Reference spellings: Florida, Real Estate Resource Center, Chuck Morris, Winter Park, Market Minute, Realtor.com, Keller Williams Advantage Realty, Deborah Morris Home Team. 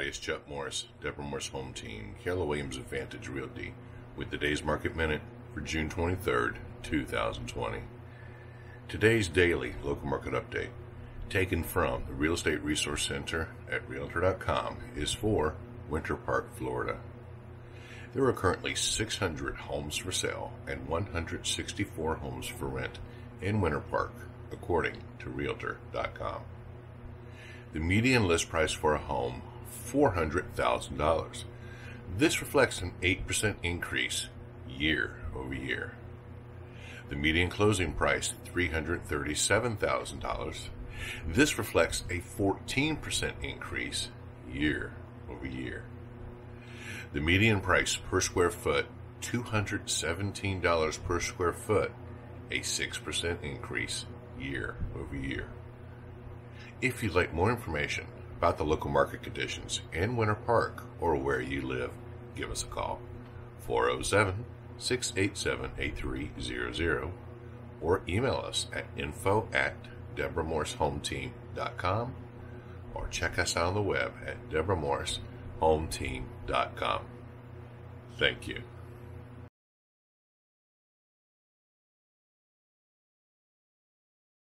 everybody, it's Chuck Morris, Deborah Morris Home Team, Keller Williams Advantage Realty, with today's Market Minute for June 23rd, 2020. Today's daily local market update, taken from the Real Estate Resource Center at Realtor.com, is for Winter Park, Florida. There are currently 600 homes for sale and 164 homes for rent in Winter Park, according to Realtor.com. The median list price for a home, $400,000. This reflects an 8% increase year over year. The median closing price, $337,000. This reflects a 14% increase year over year. The median price per square foot, $217 per square foot, a 6% increase year over year. If you'd like more information about the local market conditions in Winter Park or where you live, give us a call, 407-687-8300, or email us at info@deborahmorrishometeam.com, or check us out on the web at deborahmorrishometeam.com. Thank you.